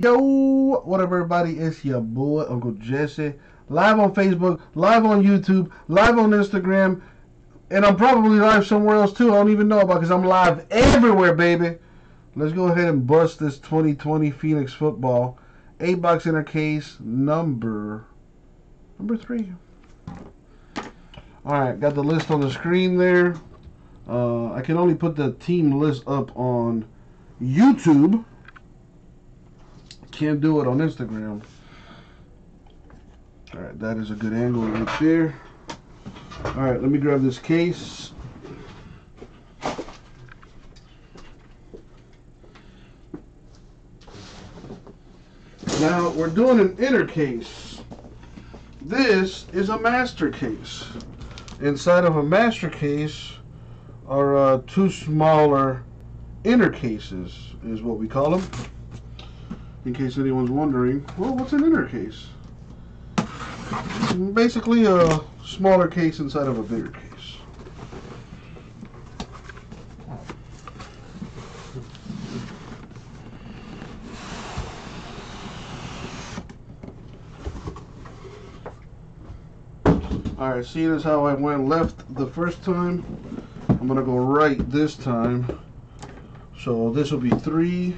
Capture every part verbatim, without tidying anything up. Yo, what up everybody, it's your boy Uncle Jesse, live on Facebook, live on YouTube, live on Instagram, and I'm probably live somewhere else too. I don't even know about because I'm live everywhere, baby. Let's go ahead and bust this twenty twenty Phoenix football. Eight bucks in our case, number number three. Alright, got the list on the screen there. Uh, I can only put the team list up on YouTube. Can't do it on Instagram. All right, that is a good angle right there. All right, let me grab this case. Now, we're doing an inner case. This is a master case. Inside of a master case are uh, two smaller inner cases, is what we call them. In case anyone's wondering, well, what's an inner case? Basically a smaller case inside of a bigger case. Alright, seeing as how I went left the first time, I'm going to go right this time. So this will be three.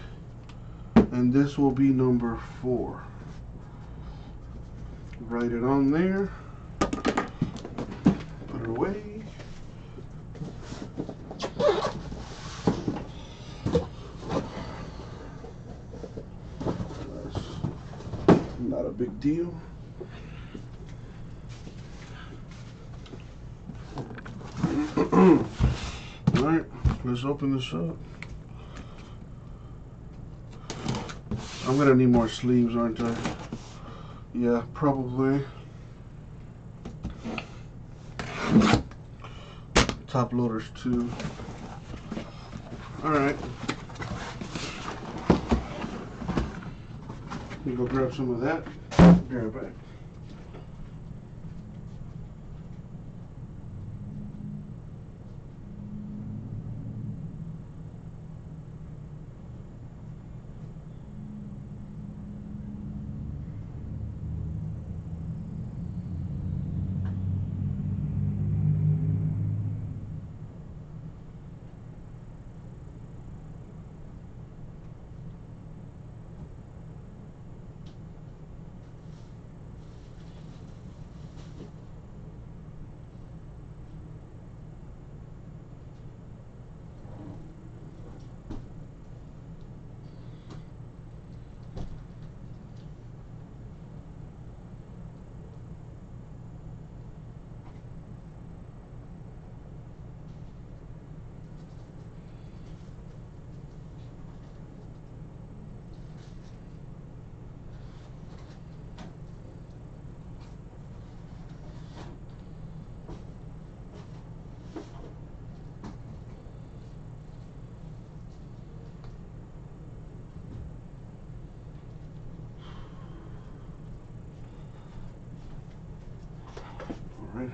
And this will be number four. Write it on there. Put it away. That's not a big deal. All right, let's open this up. I'm gonna need more sleeves, aren't I? Yeah, probably. Top loaders too. All right. Let me go grab some of that. Be right back.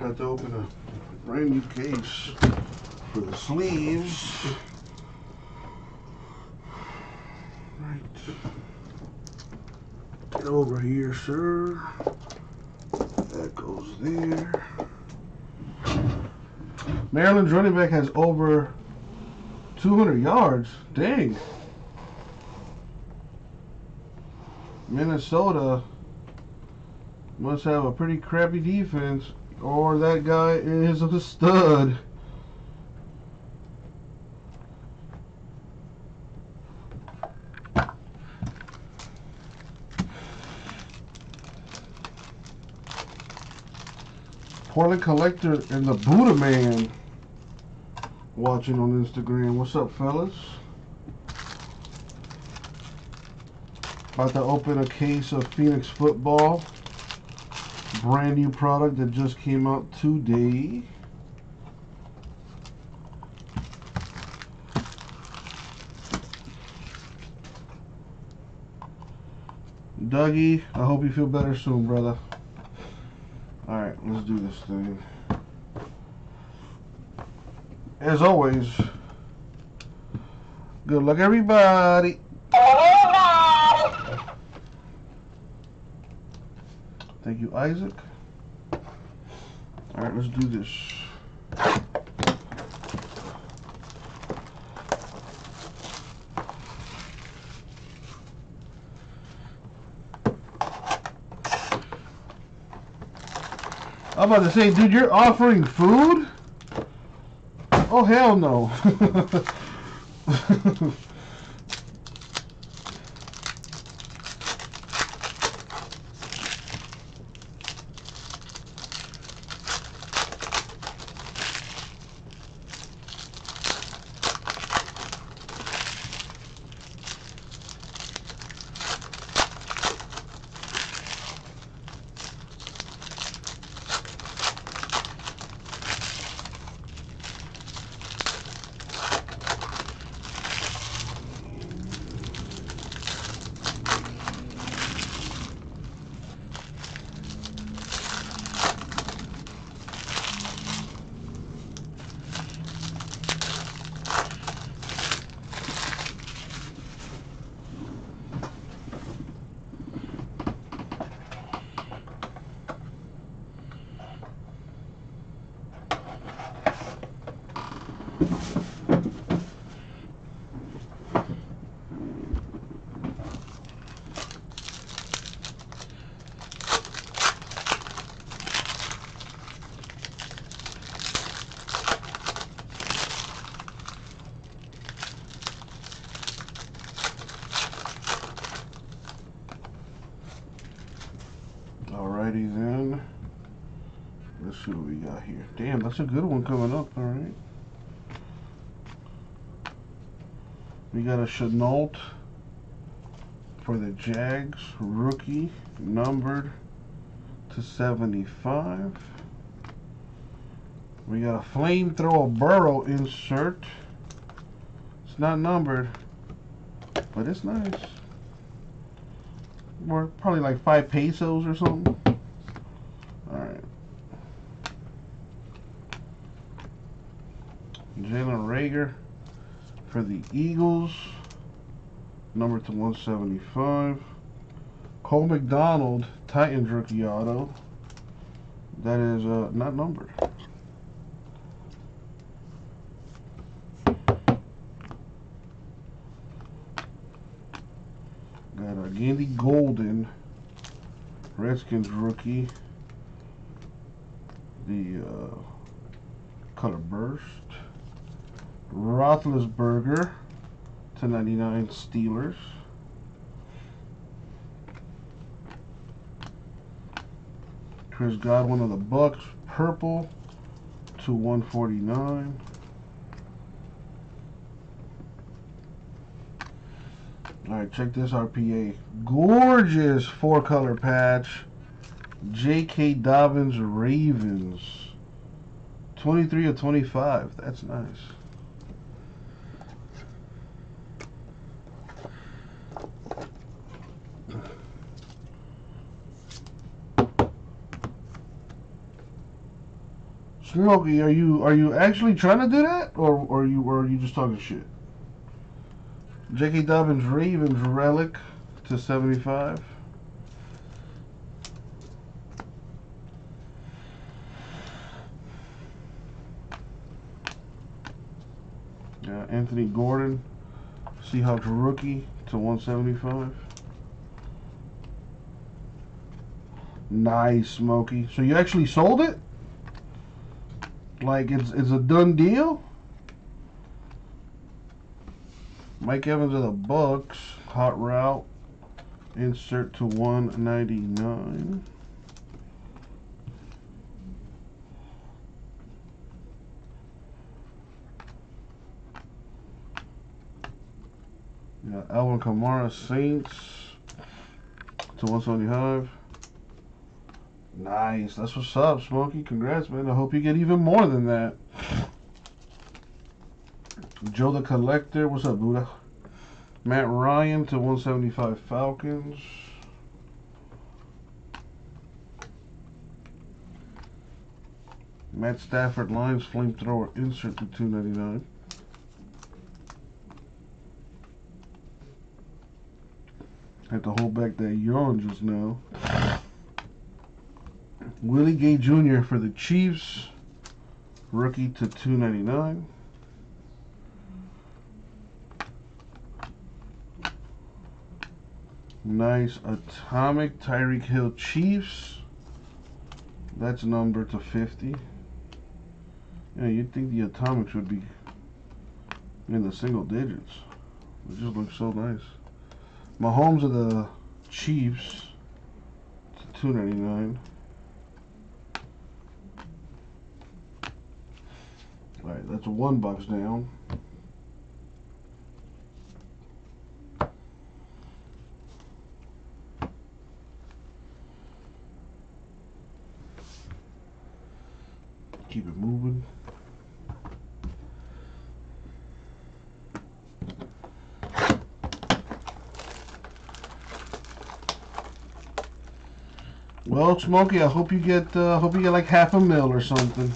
Had to open a brand new case for the sleeves. Right. Get over here, sir. That goes there. Maryland's running back has over two hundred yards. Dang. Minnesota must have a pretty crappy defense. Or that guy is a stud. Portland Collector and the Buddha Man watching on Instagram. What's up, fellas? About to open a case of Phoenix football. Brand new product that just came out today. Dougie, I hope you feel better soon, brother. Alright, let's do this thing. As always, good luck everybody. Everybody. Thank you, Isaac. All right, let's do this. I'm about to say, dude, you're offering food? Oh, hell no. Alrighty then, let's see what we got here. Damn, that's a good one coming up. All right, we got a Chenault for the Jags, rookie, numbered to seventy-five. We got a Flamethrower Burrow insert. It's not numbered, but it's nice. We're probably like five pesos or something. All right. Jalen Reagor for the Eagles, number to one seventy-five. Cole McDonald, Titans rookie auto. That is uh, not numbered. Got a Gandy Golden, Redskins rookie, the uh, color burst. Roethlisberger to ninety-nine Steelers. Chris Godwin of the Bucks, purple to one forty-nine. Alright, check this R P A. Gorgeous four-color patch. J K. Dobbins, Ravens. twenty-three of twenty-five. That's nice. Smokey, are you are you actually trying to do that, or, or are you or are you just talking shit? J K. Dobbins, Ravens relic to seventy-five. Yeah, Anthony Gordon, Seahawks rookie to one seventy-five. Nice, Smokey. So you actually sold it? Like it's it's a done deal. Mike Evans of the Bucks, hot route, insert to one ninety-nine. Yeah, Alvin Kamara, Saints to one seventy-five. Nice, that's what's up, Smokey. Congrats, man. I hope you get even more than that. Joe the Collector, what's up, Buddha? Matt Ryan to one seventy-five Falcons. Matt Stafford, Lions, Flamethrower insert to two ninety-nine. Had to hold back that yawn just now. Willie Gay Junior for the Chiefs, rookie to two ninety-nine. Nice atomic Tyreek Hill Chiefs. That's number to fifty. Yeah, you'd think the atomics would be in the single digits. It just looks so nice. Mahomes of the Chiefs to two ninety-nine. All right, that's one box down. Keep it moving. Well, Smokey, I hope you get, uh, hope you get like half a mil or something.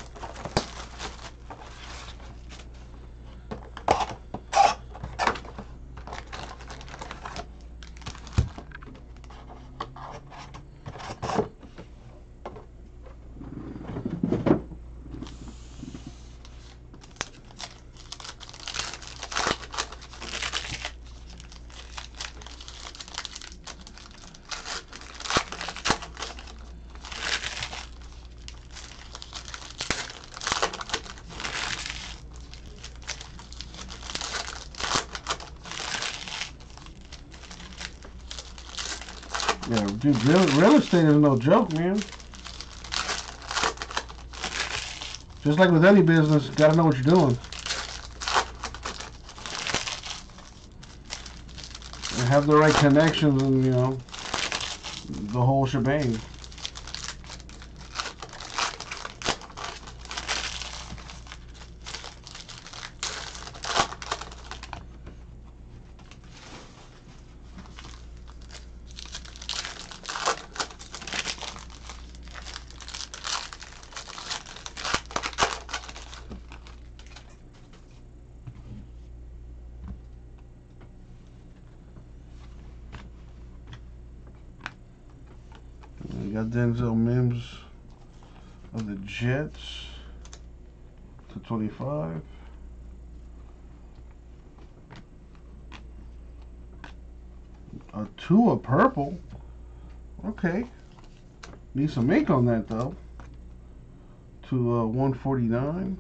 Yeah, dude, real, real estate is no joke, man. Just like with any business, you gotta know what you're doing. And have the right connections and, you know, the whole shebang. We got Denzel Mims of the Jets to twenty-five. A two of purple. Okay. Need some ink on that though. To uh, one forty-nine.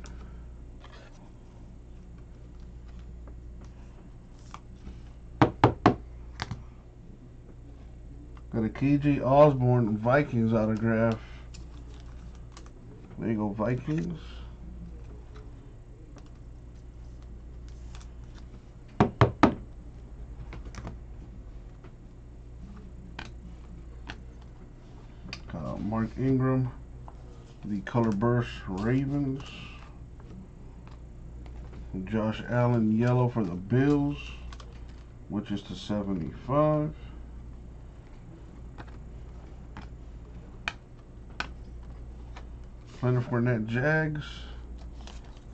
Got a K J Osborne Vikings autograph. There you go, Vikings. Got Mark Ingram, the Color Burst Ravens. Josh Allen yellow for the Bills, which is to seventy-five. Leonard Fournette Jags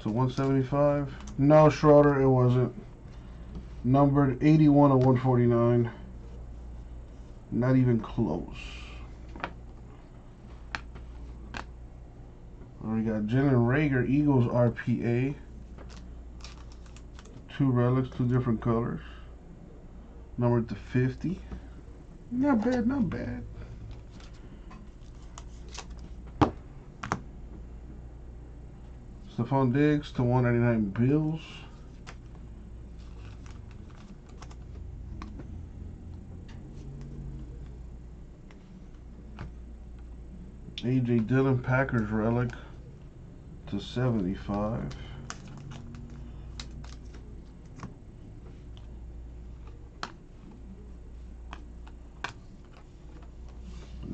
to one seventy-five. No, Schroeder, it wasn't. Numbered eighty-one of one forty-nine. Not even close. We got Jalen Reagor, Eagles R P A. Two relics, two different colors. Numbered to fifty. Not bad, not bad. Stephon Diggs to one ninety-nine Bills. A J Dillon Packers relic to seventy-five.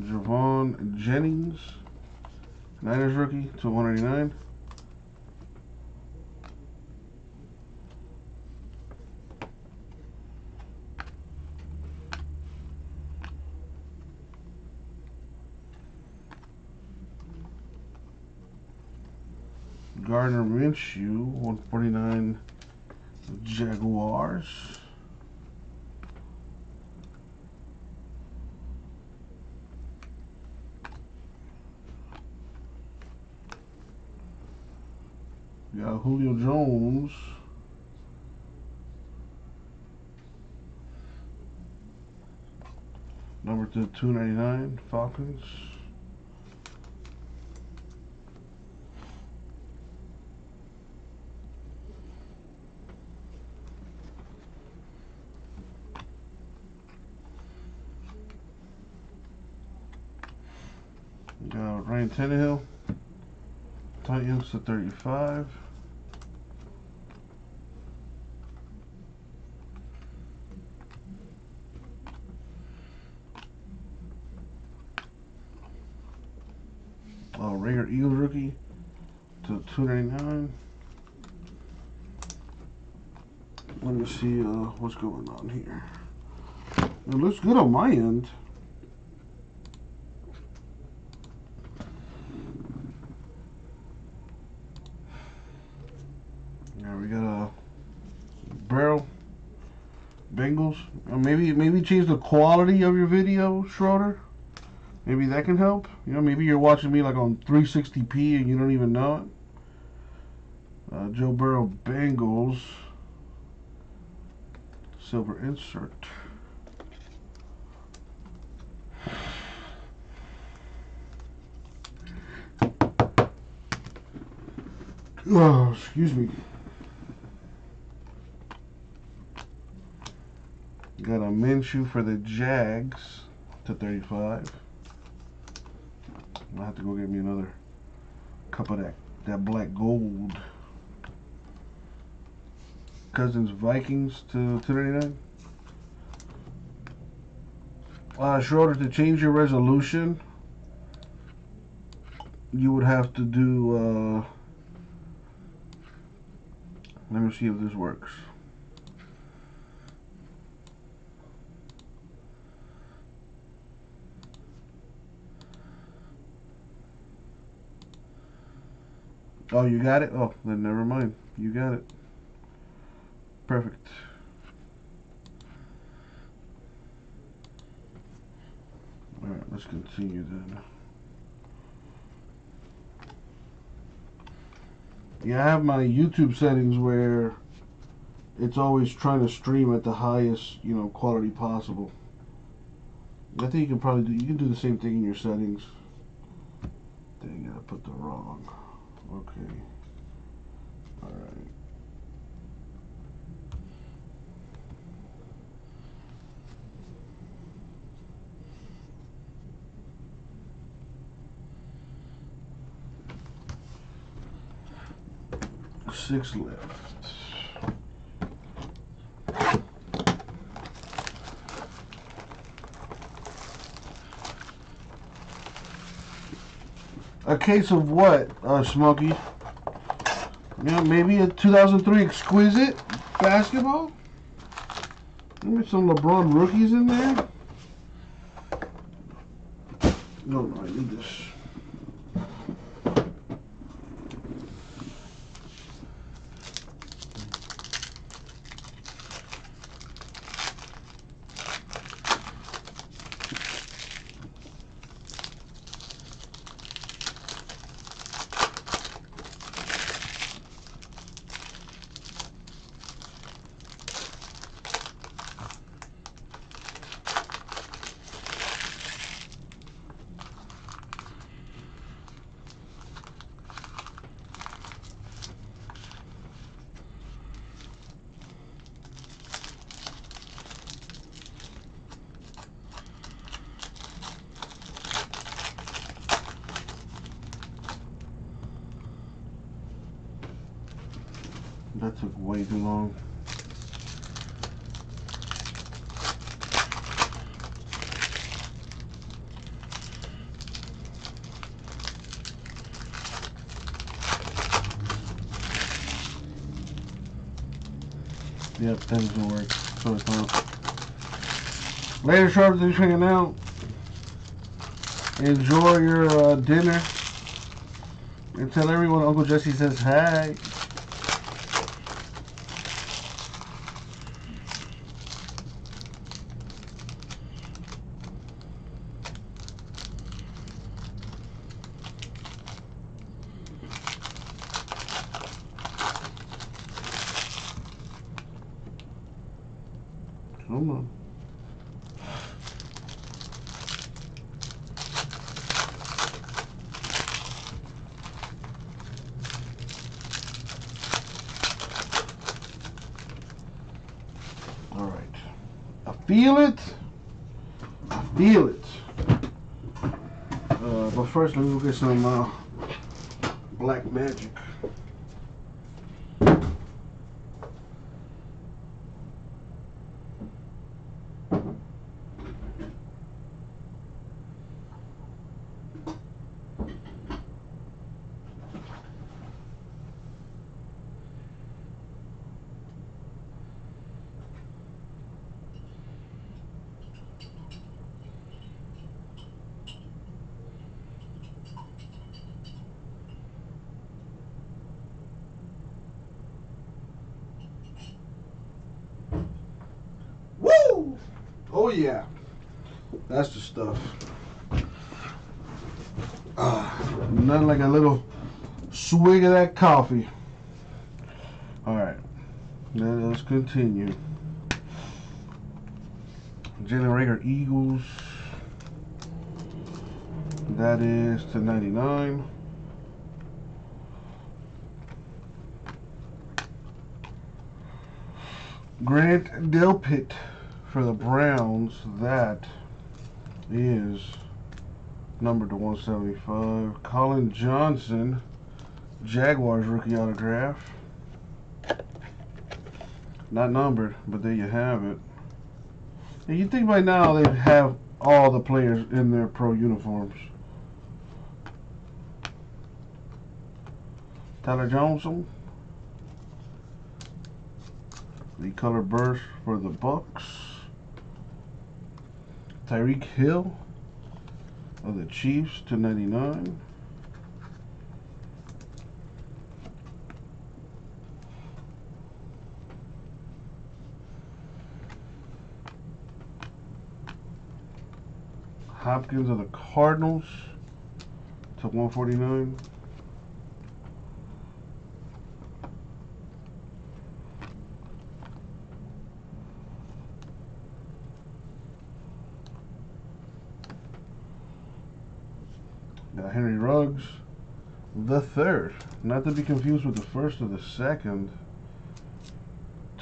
Javon Jennings Niners rookie to one ninety-nine. Gardner Minshew, one forty-nine Jaguars. We got Julio Jones. Number to two ninety-nine, Falcons. Got Ryan Tannehill, Titans to thirty-five. Uh, Rager Eagles rookie to two ninety-nine. Let me see uh, what's going on here. It looks good on my end. Bengals. Or maybe maybe change the quality of your video, Schroeder. Maybe that can help. You know, maybe you're watching me like on three sixty p and you don't even know it. Uh, Joe Burrow, Bengals. Silver insert. Oh, excuse me. Got a Minshew for the Jags to thirty-five. I'll have to go get me another cup of that, that black gold. Cousins Vikings to two ninety-nine. Uh, Schroeder, to change your resolution, you would have to do, uh, let me see if this works. Oh, you got it? Oh, then never mind. You got it. Perfect. All right, let's continue then. Yeah, I have my YouTube settings where it's always trying to stream at the highest, you know, quality possible. I think you can probably do, you can do the same thing in your settings. Dang it, I put the wrong. Okay. All right. Six left. A case of what, uh, Smokey? You know, maybe a two thousand three Exquisite basketball? Maybe some LeBron rookies in there? No, no, I need this. That took way too long. Yep, that doesn't work. So it's not. Later, Sharp, just hanging out. Enjoy your uh, dinner. And tell everyone Uncle Jesse says hi. Come on. All right. I feel it. I feel it. Uh, but first, let me go get some uh, black magic. Oh yeah, that's the stuff. Uh, nothing like a little swig of that coffee. All right, now let's continue. Generator Eagles. That is to ninety-nine. Grant Delpit. For the Browns, that is numbered to one seventy-five. Colin Johnson, Jaguars rookie autograph. Not numbered, but there you have it. And you think by now they have all the players in their pro uniforms. Tyler Johnson. The color burst for the Bucks. Tyreek Hill of the Chiefs to ninety-nine. Hopkins of the Cardinals to one forty-nine. Henry Ruggs, the third, not to be confused with the first or the second,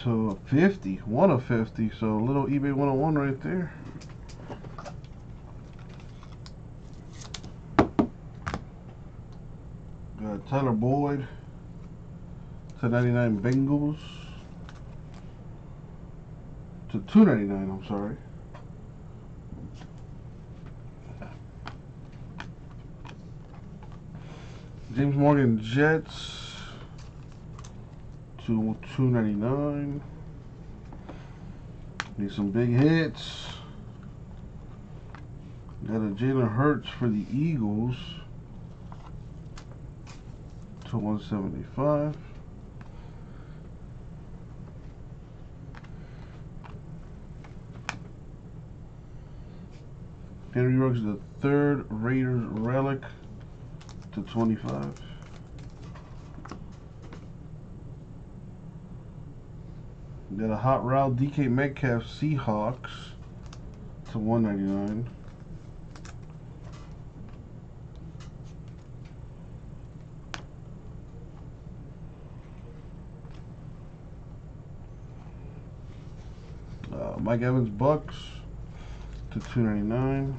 to fifty, one of fifty, so a little eBay one oh one right there. Got Tyler Boyd to ninety-nine Bengals, to two ninety-nine, I'm sorry. James Morgan Jets to two ninety-nine. Need some big hits. Got a Jalen Hurts for the Eagles to one seventy-five. Henry Ruggs the third, Raiders relic to twenty-five. Got a hot route D K Metcalf Seahawks to one ninety-nine. Uh, Mike Evans Bucks to two ninety-nine.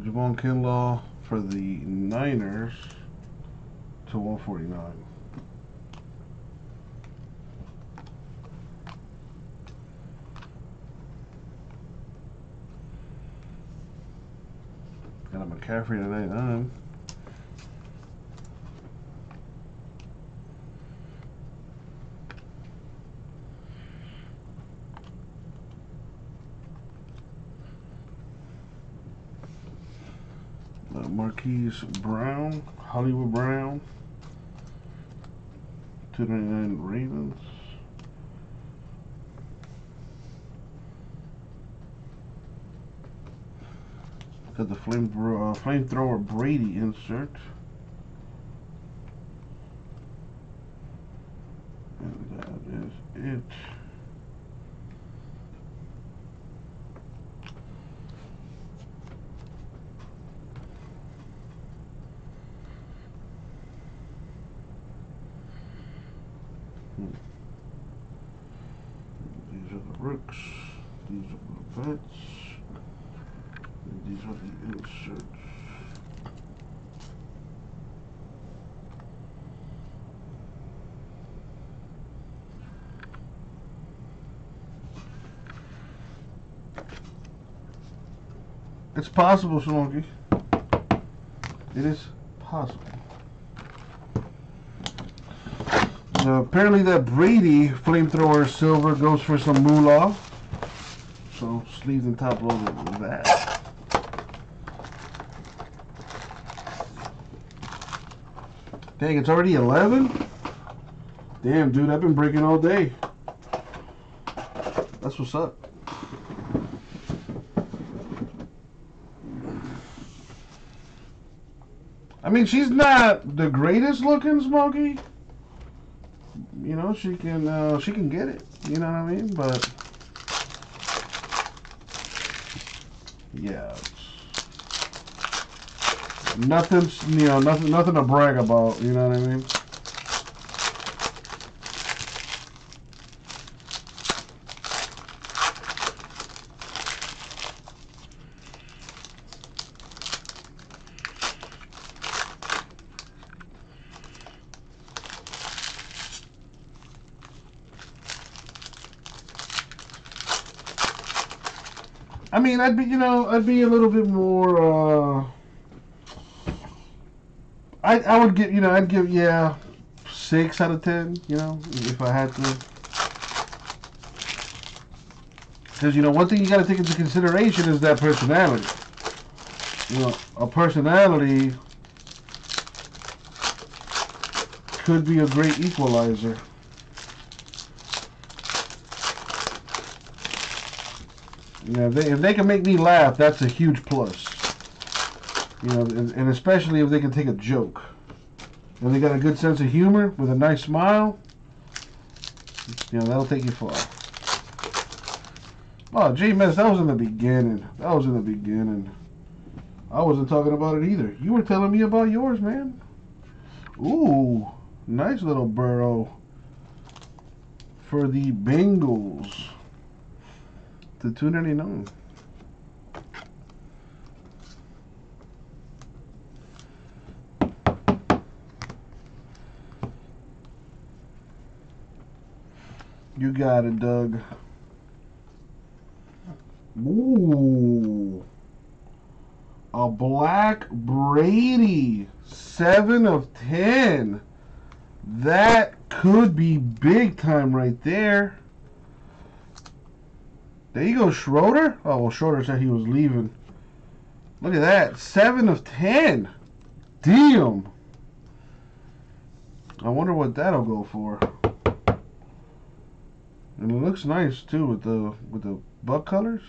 Javon Kinlaw for the Niners to one forty-nine. Got a McCaffrey to ninety-nine. Marquise Brown, Hollywood Brown, two ninety-nine Ravens. Got the flame uh, flamethrower Brady insert is it. Hmm. These are the bricks, these are the beds, and these are the inserts. It's possible, Shonky. It is possible. So apparently that Brady flamethrower silver goes for some moolah. So sleeves and top loaded with that. Dang, it's already eleven? Damn, dude, I've been breaking all day. That's what's up. I mean, she's not the greatest looking, Smokey. You know, she can uh, she can get it. You know what I mean? But yeah, nothing. You know, nothing. Nothing to brag about. You know what I mean? I mean, I'd be, you know, I'd be a little bit more, uh, I, I would give, you know, I'd give, yeah, six out of ten, you know, if I had to. Because, you know, one thing you got to take into consideration is that personality. You know, a personality could be a great equalizer. You know, if they, if they can make me laugh, that's a huge plus. You know, and, and especially if they can take a joke. If they got a good sense of humor with a nice smile, you know, that'll take you far. Oh, gee, miss, that was in the beginning. That was in the beginning. I wasn't talking about it either. You were telling me about yours, man. Ooh, nice little burrow for the Bengals. The two ninety-nine. You got it, Doug. Ooh, a black Brady, seven of ten. That could be big time right there. There you go, Schroeder. Oh, well, Schroeder said he was leaving. Look at that. seven of ten. Damn. I wonder what that'll go for. And it looks nice, too, with the with the buck colors.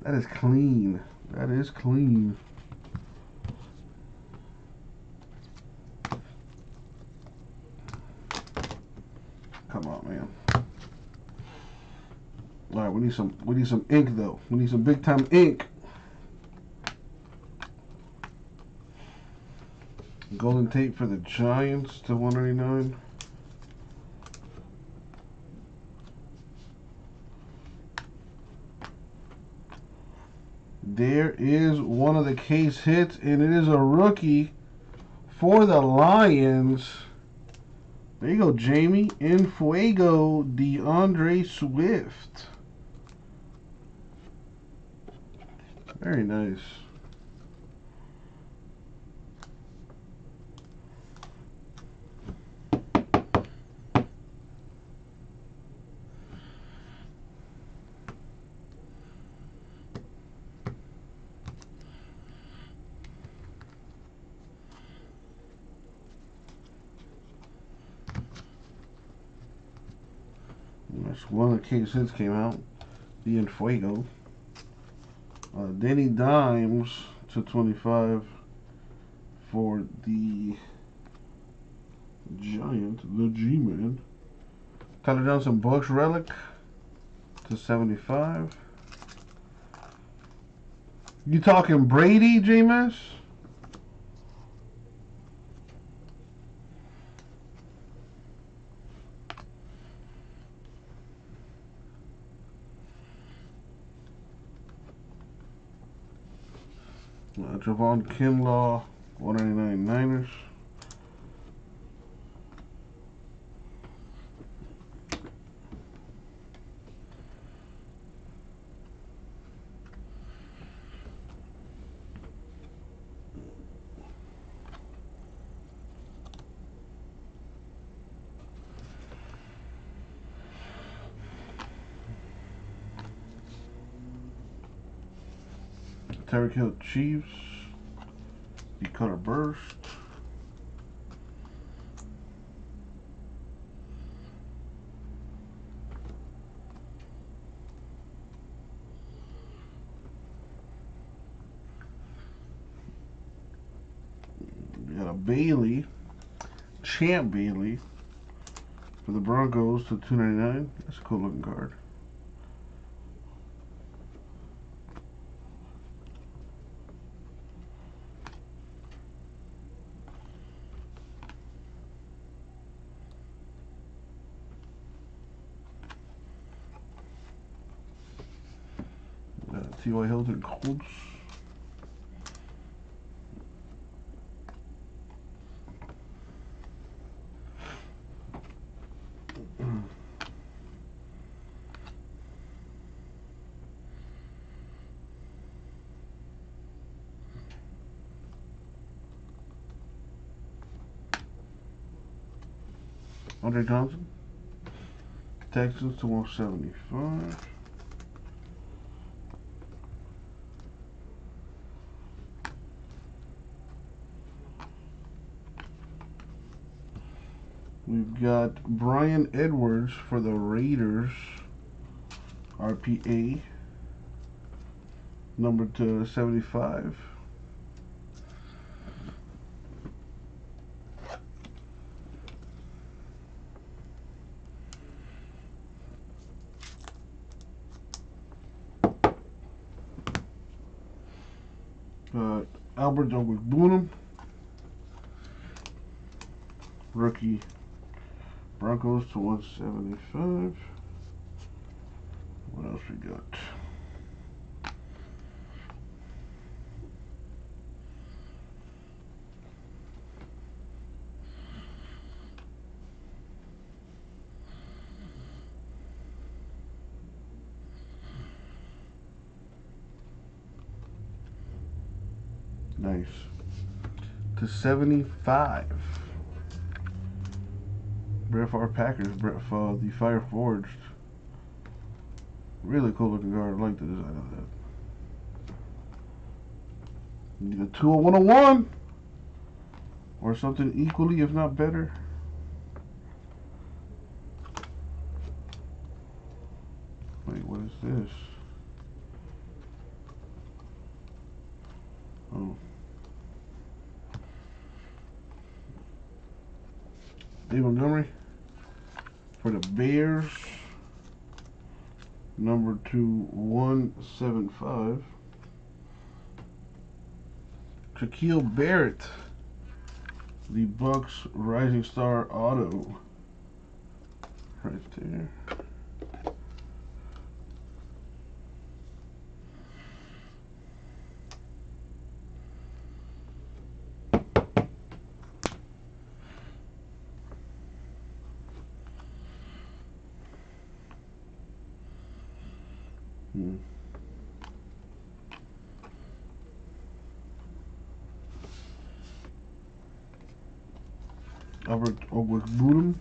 That is clean. That is clean. Come on, man. All right, we need some. We need some ink, though. We need some big time ink. Golden Tate for the Giants to one ninety-nine. There is one of the case hits, and it is a rookie for the Lions. There you go, Jamie. In Fuego, DeAndre Swift. Very nice. That's one of the case hits came out. The In Fuego. Uh, Danny Dimes to twenty-five for the Giant, the G-Man. Tyler Johnson, Bucks relic to seventy-five. You talking Brady, Jameis? Uh, Javon Kinlaw, one eighty-nine Niners. Tyreek Hill, Chiefs. Dakota Burst. We got a Bailey, Champ Bailey, for the Broncos to two ninety-nine. That's a cool looking card. T Y. Hilton, Colts. Andre Johnson, Texans to one seventy-five. We've got Brian Edwards for the Raiders, R P A, number to seventy-five. Uh, Albert Ogbunam, rookie. Broncos to one seventy-five. What else we got? Nice. To seventy-five. Brett Favre Packers, Brett Favre, the Fire Forged. Really cool looking guard. I like the design of that. Need a two oh one oh one or something equally, if not better. Wait, what is this? Oh. Dave Montgomery for the Bears, number two one seven five. Shaquille Barrett, the Bucks Rising Star Auto, right there. Hmm. Albert Ogbunam,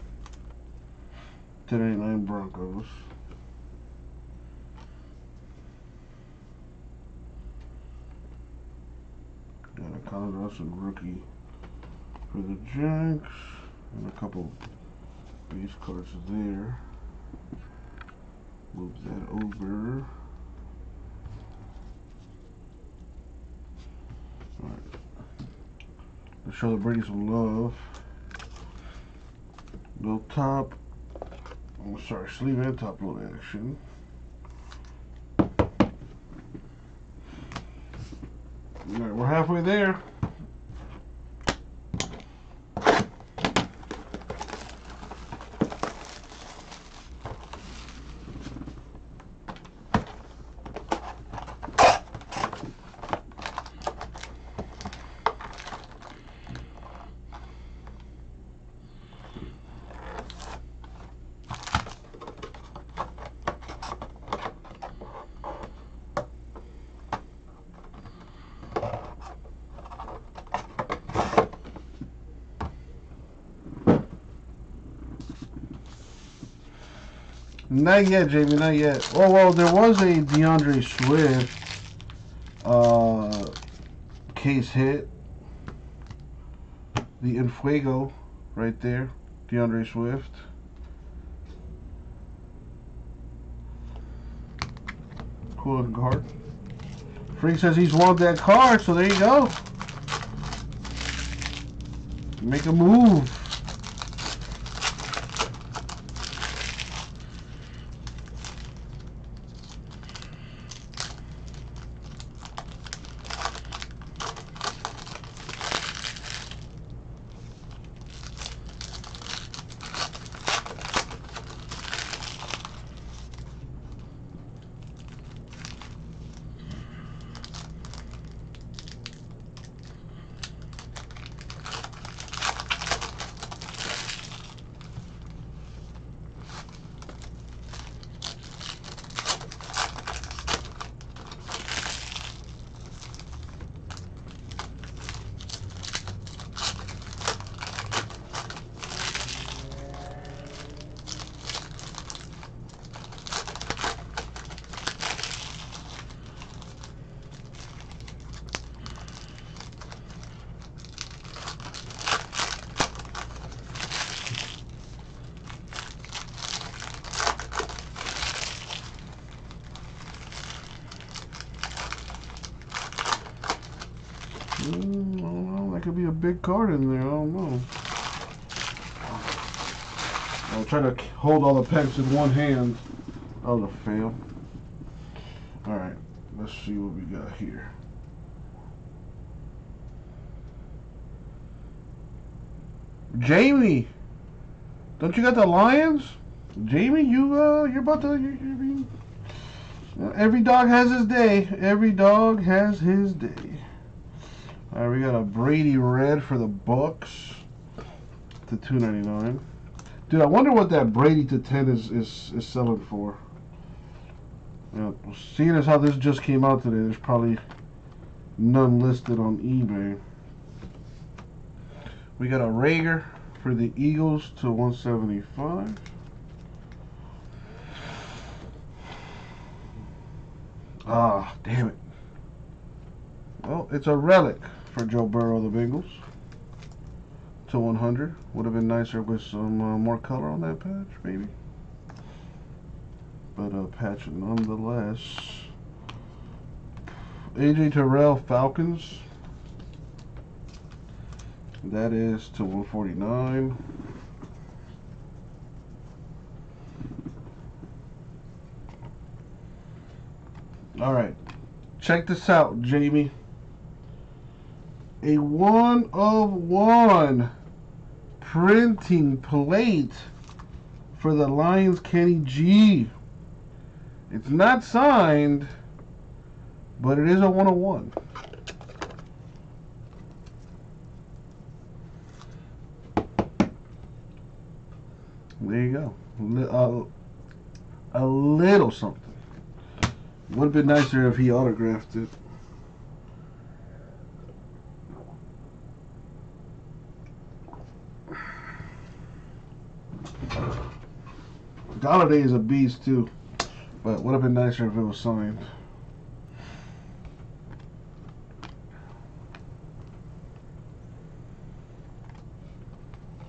ten eighty-nine Broncos. Got a Colin Russell rookie for the Jags, and a couple base cards there. Move that over. Show the Brady some love. Little top I'm gonna start sleeve and top load action. Alright, we're halfway there. Not yet, Jamie, not yet. Oh, well, there was a DeAndre Swift uh, case hit. The En Fuego right there. DeAndre Swift. Cool looking card. Freak says he's wanted that card, so there you go. Make a move. Big card in there, I don't know. I'll try to hold all the packs in one hand. That was a fail. Alright, let's see what we got here. Jamie! Don't you got the Lions? Jamie, you, uh, you're about to... You're, you're, every dog has his day. Every dog has his day. All right, we got a Brady red for the Bucks to two ninety-nine. Dude, I wonder what that Brady to ten is is is selling for. Yeah, seeing as how this just came out today, there's probably none listed on eBay. We got a Rager for the Eagles to one seventy-five. Ah, damn it. Well, it's a relic for Joe Burrow, the Bengals, to one hundred. Would have been nicer with some uh, more color on that patch, maybe. But a uh, patch nonetheless. A J Terrell, Falcons. That is to one forty-nine. All right. Check this out, Jamie. A one of one printing plate for the Lions, Kenny G. It's not signed, but it is a one of one. There you go. A, a little something. Would have been nicer if he autographed it. Golladay is a beast too, but would have been nicer if it was signed.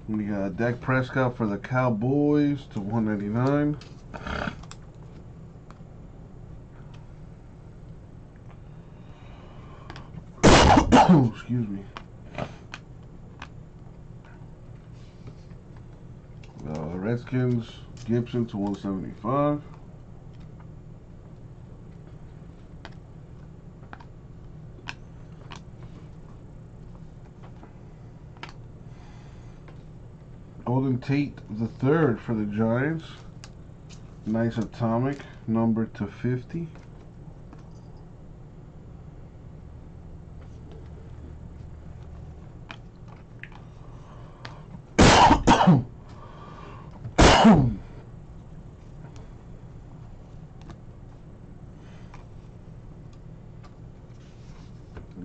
We got Dak Prescott for the Cowboys to one ninety-nine. Excuse me. Uh, Redskins. Gibson to one seventy-five. Golden Tate the third for the Giants. Nice atomic number to fifty.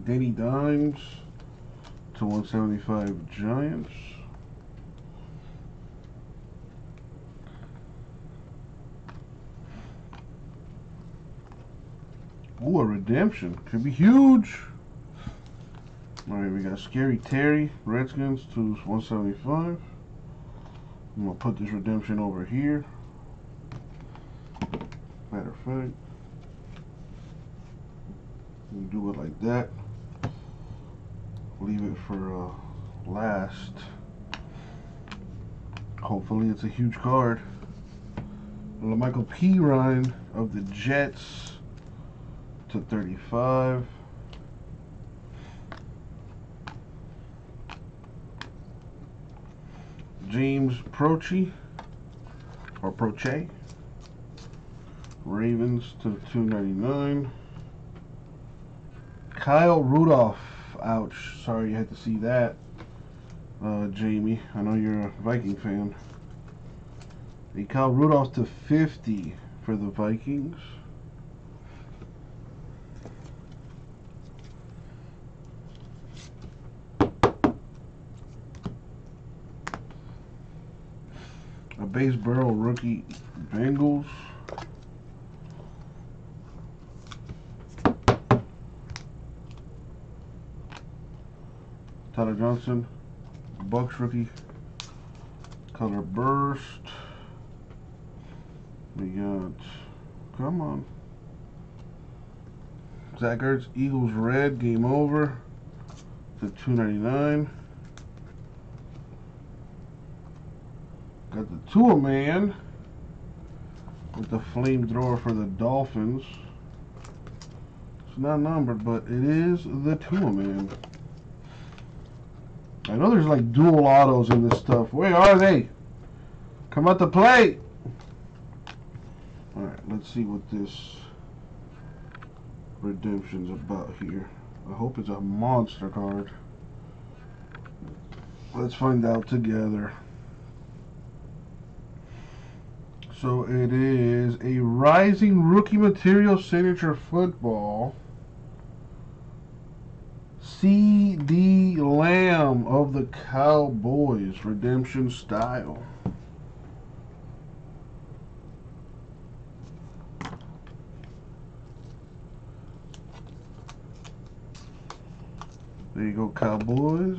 Danny Dimes to one seventy-five Giants. Ooh, a redemption. Could be huge. Alright, we got Scary Terry, Redskins to one seventy-five. I'm going to put this redemption over here. Matter of fact, we do it like that. Leave it for uh, last. Hopefully it's a huge card. Michael Pirine of the Jets to thirty-five. James Proche or Proche, Ravens to two ninety-nine. Kyle Rudolph, ouch, sorry you had to see that, uh, Jamie, I know you're a Viking fan. A Kyle Rudolph to fifty for the Vikings. A base barrel rookie Bengals. Tyler Johnson, Bucks rookie. Color burst. We got, come on. Zach Ertz, Eagles red, game over to two ninety-nine. Got the Tua man with the flamethrower for the Dolphins. It's not numbered, but it is the Tua man. I know there's like dual autos in this stuff. Where are they? Come out to play. Alright, let's see what this redemption's about here. I hope it's a monster card. Let's find out together. So it is a Rising Rookie Material Signature Football. C D Lamb of the Cowboys. Redemption style. There you go, Cowboys.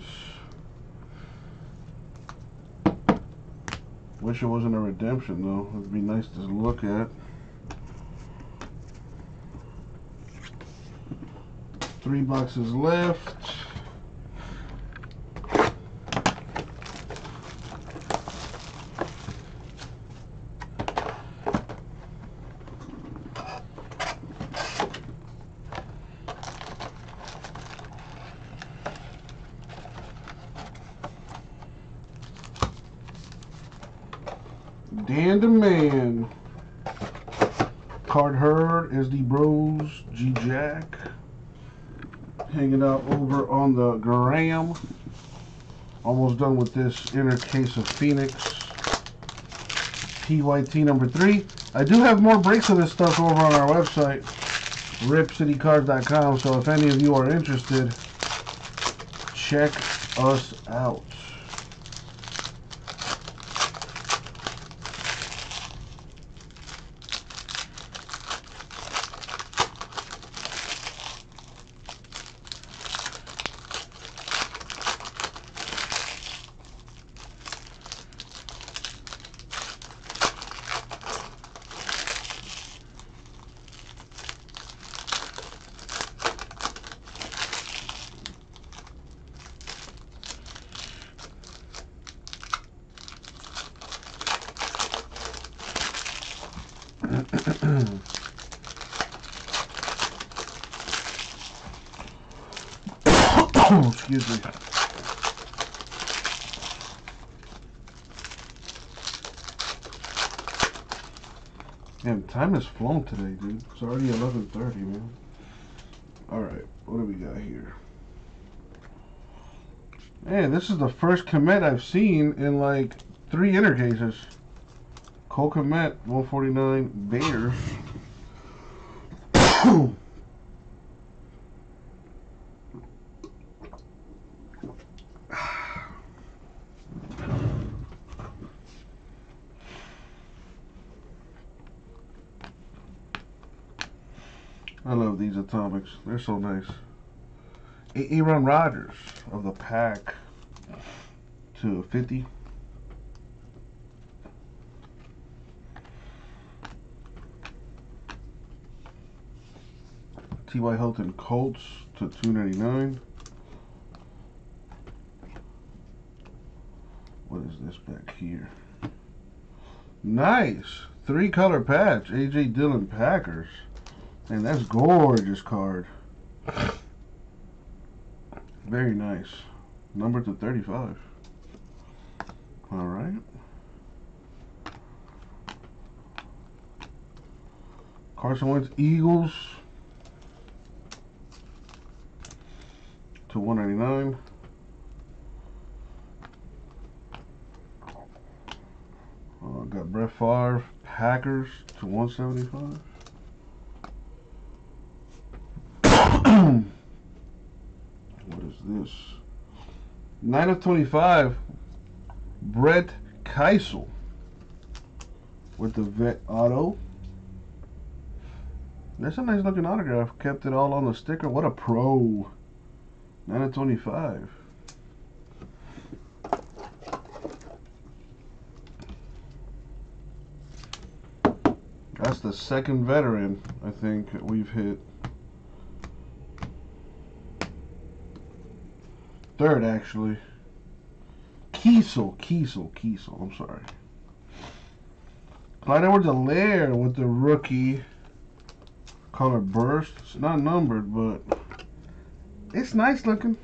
Wish it wasn't a redemption though. It'd be nice to look at. Three boxes left. Dan the Man. Card Herd is the Bros. G Jack. Hanging out over on the gram. Almost done with this inner case of Phoenix. P Y T number three. I do have more breaks of this stuff over on our website, Rip City Cards dot com. So if any of you are interested, check us out. Excuse me. Man, time has flown today, dude. It's already eleven thirty, man. Alright, what do we got here? Man, this is the first commit I've seen in like three intercases. Cole Komet, one forty-nine, Bayer. I love these atomics. They're so nice. Aaron Rodgers of the Pack to fifty. T Y Hilton Colts to two ninety-nine. What is this back here? Nice! Three color patch. A J Dillon Packers. Man, that's gorgeous card. Very nice. Number to thirty-five. Alright. Carson Wentz Eagles. To one ninety-nine. Uh, got Brett Favre, Packers to one seventy-five. What is this? nine of twenty-five. Brett Keisel with the vet auto. That's a nice looking autograph. Kept it all on the sticker. What a pro. nine of twenty-five. That's the second veteran, I think, that we've hit. Third, actually. Kiesel, Kiesel, Kiesel. I'm sorry. Clyde Edwards-Helaire with the rookie color burst. It's not numbered, but it's nice looking.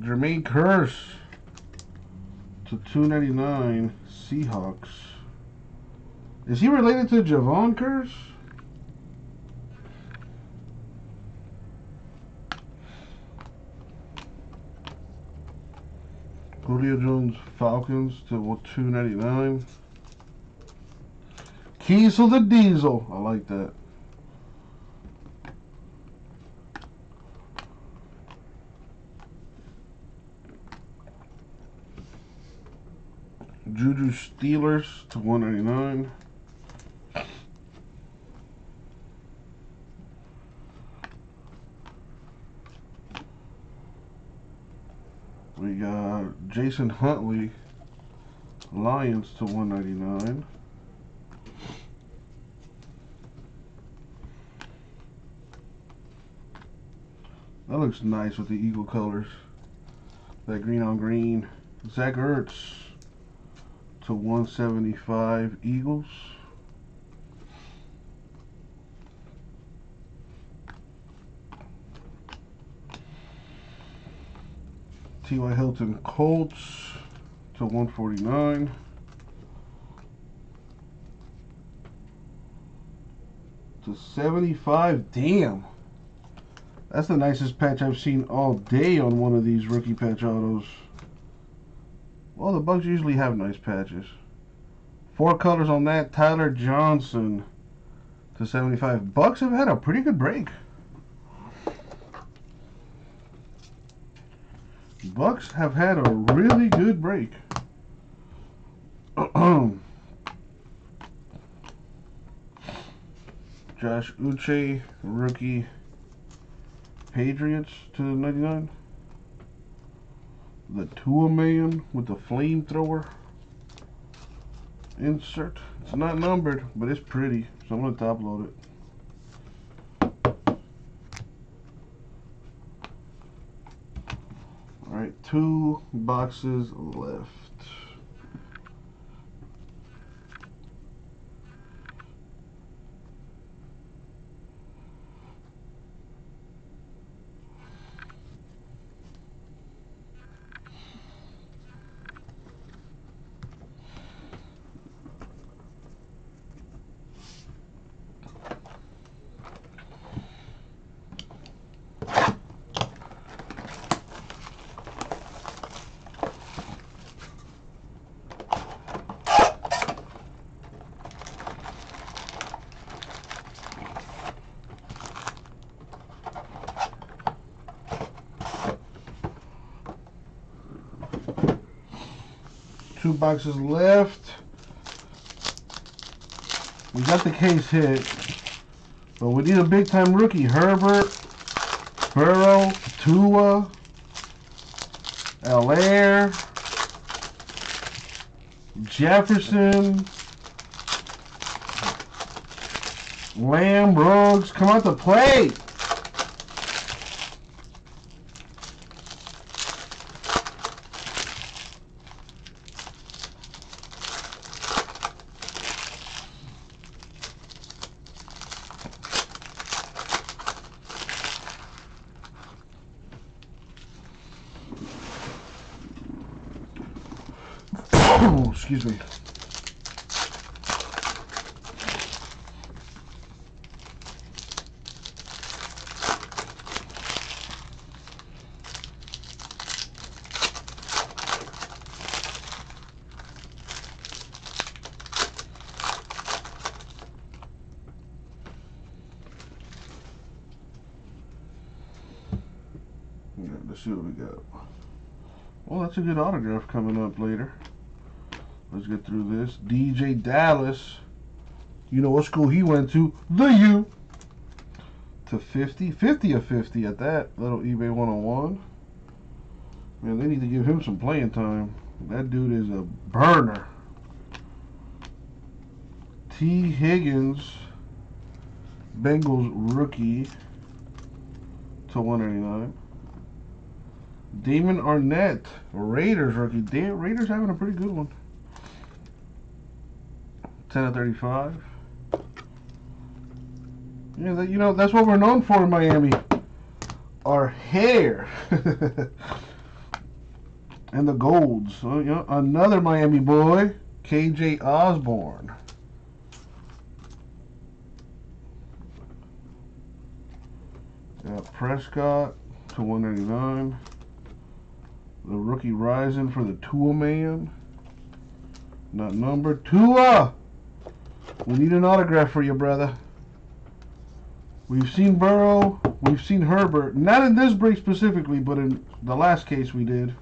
Jermaine Kearse to two ninety-nine, Seahawks. Is he related to Javon Kearse? Julio Jones Falcons to two ninety-nine. Kiesel the Diesel. I like that. Juju Steelers to one ninety-nine. We got Jason Huntley Lions to one ninety-nine. That looks nice with the eagle colors. That green on green. Zach Ertz to one seventy-five, Eagles. T Y Hilton Colts to one forty-nine. To seventy-five, damn. That's the nicest patch I've seen all day on one of these rookie patch autos. Well, the Bucks usually have nice patches. Four colors on that. Tyler Johnson to seventy-five. Bucks have had a pretty good break. Bucks have had a really good break. Josh Uche, rookie. Patriots to ninety-nine. The Tua Man with the flamethrower. Insert. It's not numbered, but it's pretty, so I'm going to top load it. Alright, two boxes left. two boxes left. We got the case hit, but we need a big time rookie. Herbert, Burrow, Tua, Allaire, Jefferson, Lamb, Ruggs, come out to play. Excuse me. Yeah, let's see what we got. Well, that's a good autograph coming up later. Let's get through this. D J Dallas. You know what school he went to? The U. To fifty. fifty of fifty at that. Little eBay one oh one. Man, they need to give him some playing time. That dude is a burner. T. Higgins. Bengals rookie. To one eighty-nine. Damon Arnett. Raiders rookie. Damn, Raiders having a pretty good one. ten of thirty-five. Yeah, that, you know, that's what we're known for in Miami. Our hair. And the golds. So, you know, another Miami boy. K J Osborne. Yeah, Prescott to one ninety-nine. The rookie rising for the Tua man. Not numbered. Tua! We need an autograph for you, brother. We've seen Burrow. We've seen Herbert. Not in this break specifically, but in the last case we did.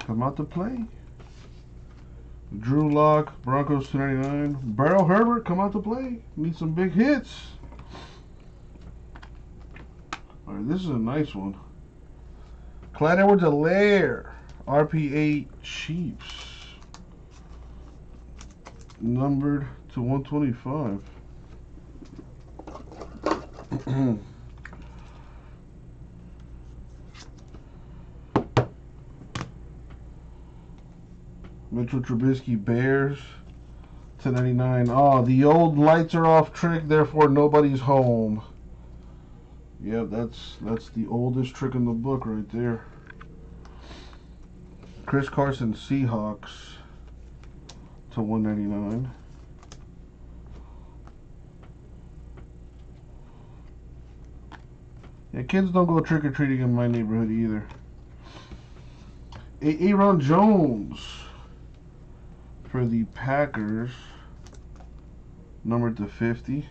Come out to play. Drew Lock, Broncos two ninety-nine. Burrow, Herbert, come out to play. Need some big hits. All right, this is a nice one. Clyde Edwards-Helaire, R P A Chiefs. Numbered to one twenty-five. Mitchell Trubisky, Bears to ninety-nine. Oh, the old lights are off trick, therefore nobody's home. Yeah, that's that's the oldest trick in the book right there. Chris Carson, Seahawks. To one ninety-nine. Yeah, kids don't go trick-or-treating in my neighborhood either. A Aaron Jones for the Packers, numbered to fifty.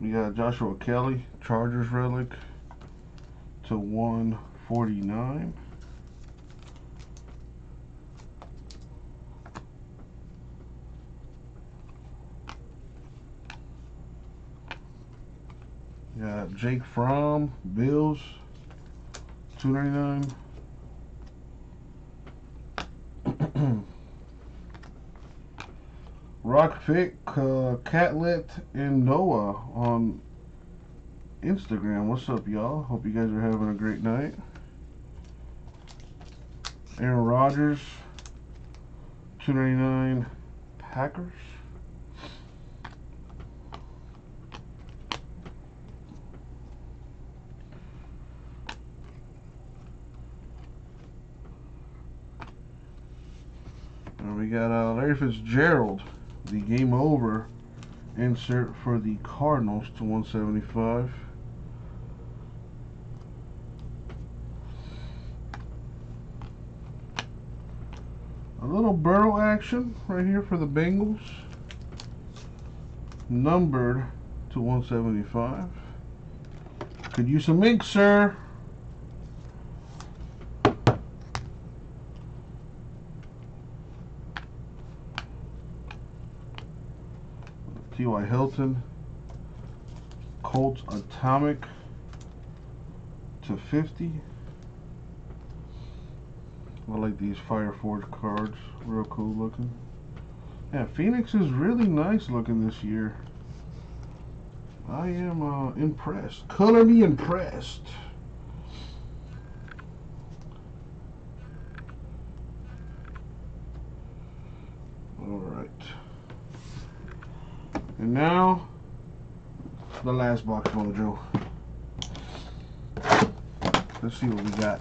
We got Joshua Kelly, Chargers relic, to one forty-nine. Got Jake Fromm, Bills, two ninety-nine. Rockfic, uh, Catlet, and Noah on Instagram. What's up, y'all? Hope you guys are having a great night. Aaron Rodgers, two ninety-nine, Packers. We got uh, Larry Fitzgerald, the game over insert for the Cardinals to one seventy-five. A little Burrow action right here for the Bengals, numbered to one seventy-five. Could use some ink, sir. T Y Hilton, Colts Atomic to fifty. I like these Fire Forge cards, real cool looking. Yeah, Phoenix is really nice looking this year. I am uh, impressed. Color me impressed. Alright. And now, the last box mojo. Let's see what we got.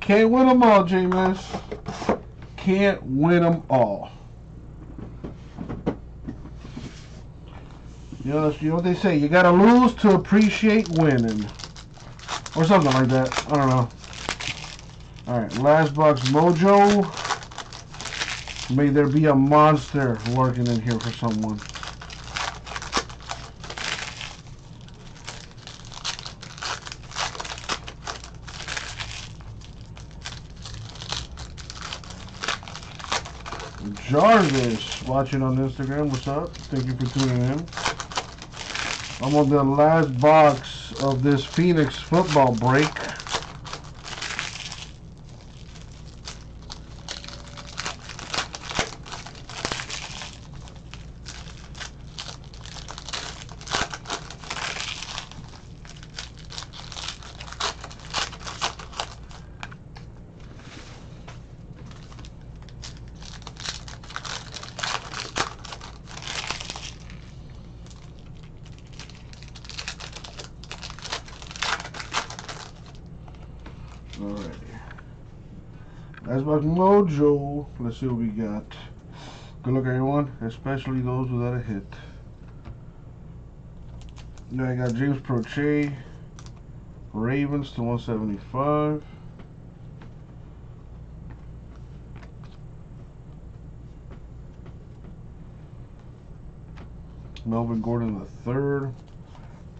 Can't win them all, Jameis. Can't win them all. You know, you know what they say? You gotta lose to appreciate winning, or something like that. I don't know. All right, last box mojo. May there be a monster lurking in here for someone. Jarvis, watching on Instagram, what's up? Thank you for tuning in. I'm on the last box of this Phoenix football break. That's my mojo. Let's see what we got. Good luck, everyone, especially those without a hit. Now I got James Prochet, Ravens to one seventy-five. Melvin Gordon the third,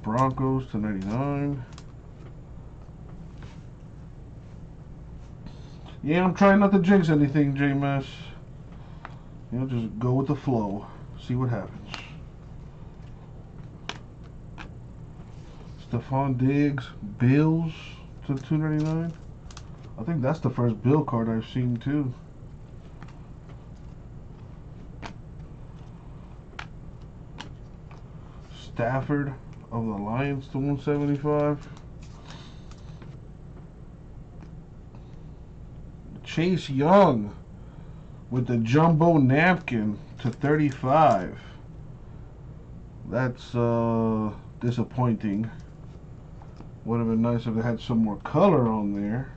Broncos to ninety-nine. Yeah, I'm trying not to jinx anything, Jameis. You know, just go with the flow. See what happens. Stephon Diggs, Bills to two ninety-nine. I think that's the first Bill card I've seen, too. Stafford of the Lions to one seventy-five. Chase Young with the jumbo napkin to thirty-five. That's uh, disappointing. Would have been nice if it had some more color on there.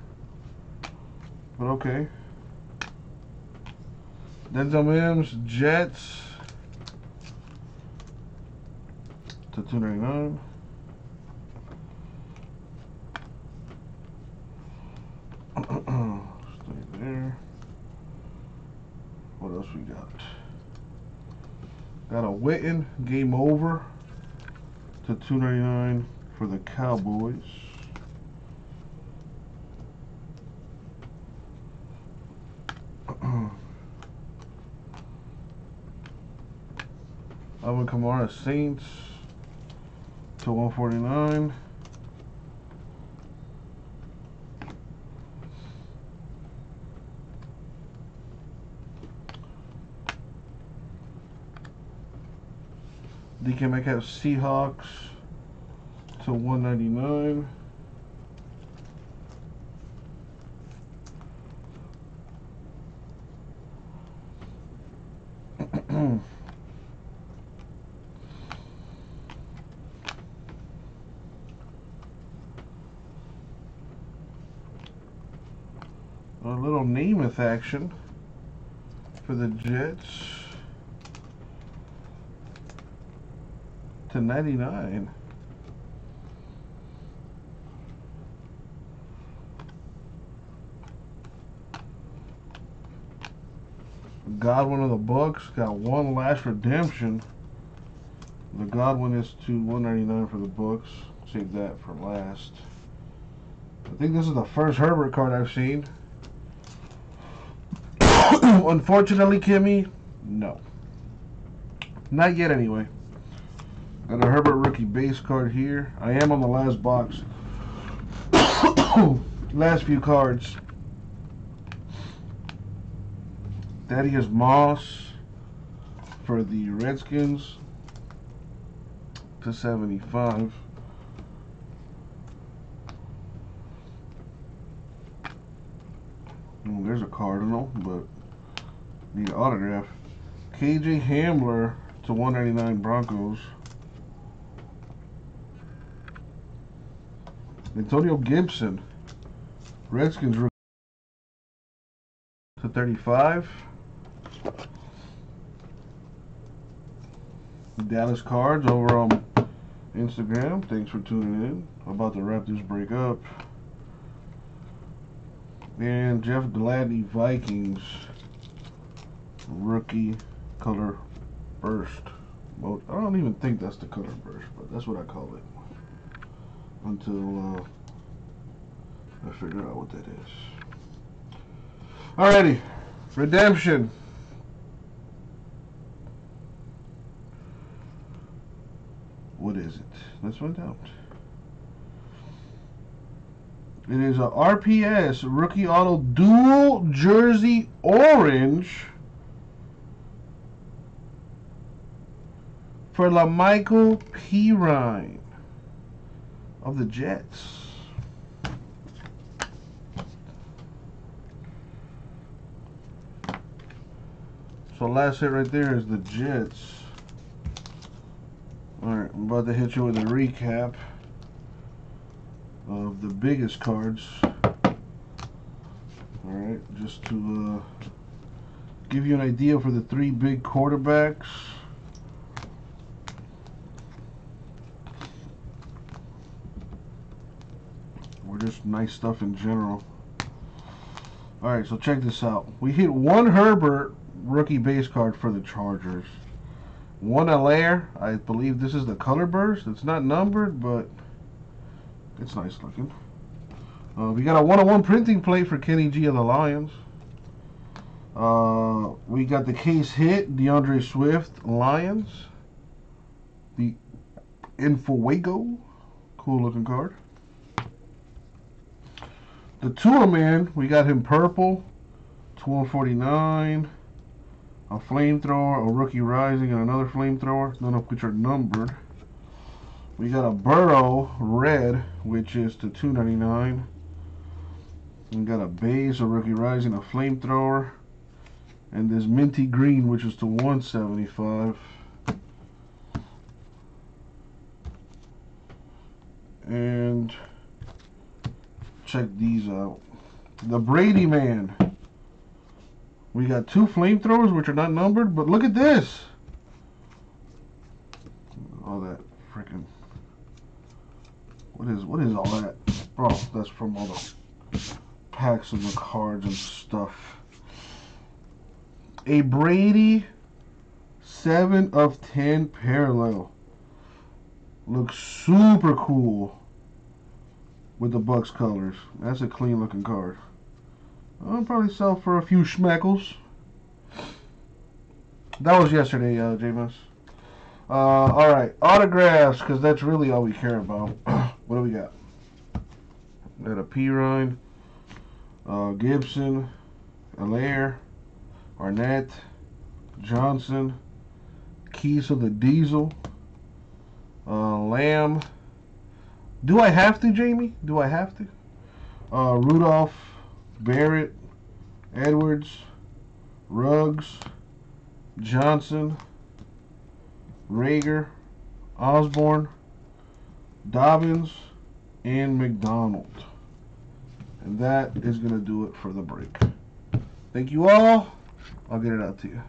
But okay. Denzel Mims, Jets to two ninety-nine. What else we got? Got a Witten game over to two ninety-nine for the Cowboys. Alvin Kamara Saints to one forty-nine. D K Metcalf Seahawks to one ninety-nine. A little Namath action for the Jets. To ninety-nine. Godwin of the Bucks got one last redemption. The Godwin is to one ninety-nine for the Bucks. Save that for last. I think this is the first Herbert card I've seen. Unfortunately, Kimmy, no. Not yet, anyway. Got a Herbert rookie base card here. I am on the last box. Last few cards. Thaddeus Moss for the Redskins to seventy-five. Ooh, there's a Cardinal, but need an autograph. K J Hamler to one ninety-nine Broncos. Antonio Gibson, Redskins rookie to thirty-five. Dallas Cards over on Instagram. Thanks for tuning in. I'm about to wrap this break up. And Jeff Gladney, Vikings rookie color burst. Well, I don't even think that's the color burst, but that's what I call it until uh, I figure out what that is. Alrighty, redemption. What is it? Let's find out. It is a R P S rookie auto dual jersey orange for LaMichael Pirine of the Jets. So last hit right there is the Jets. Alright, I'm about to hit you with a recap of the biggest cards. Alright, just to uh, give you an idea for the three big quarterbacks. Or just nice stuff in general. Alright, so check this out. We hit one Herbert rookie base card for the Chargers. One Allaire. I believe this is the color burst. It's not numbered, but it's nice looking. Uh, we got a one oh one printing plate for Kenny G of the Lions. Uh, we got the case hit, DeAndre Swift, Lions. The Infowago. Cool looking card. The Tua Man, we got him purple. two forty-nine. A flamethrower, a rookie rising, and another flamethrower. None of which are numbered. We got a Burrow red, which is to two ninety-nine. We got a base, a rookie rising, a flamethrower, and this minty green, which is to one seventy-five. And check these out. The Brady Man. We got two flamethrowers, which are not numbered, but look at this. All that freaking. What is what is all that? Oh, that's from all the packs and the cards and stuff. A Brady seven of ten parallel. Looks super cool with the Bucks colors. That's a clean looking card. I'll probably sell for a few schmeckles. That was yesterday, uh, J-Mouse. Uh, Alright, autographs, because that's really all we care about. What do we got? We got a Pirine, uh, Gibson, Allaire, Arnett, Johnson, Keys of the Diesel, uh, Lamb. Do I have to, Jamie? Do I have to? Uh, Rudolph. Barrett, Edwards, Ruggs, Johnson, Rager, Osborne, Dobbins, and McDonald. And that is going to do it for the break. Thank you all. I'll get it out to you.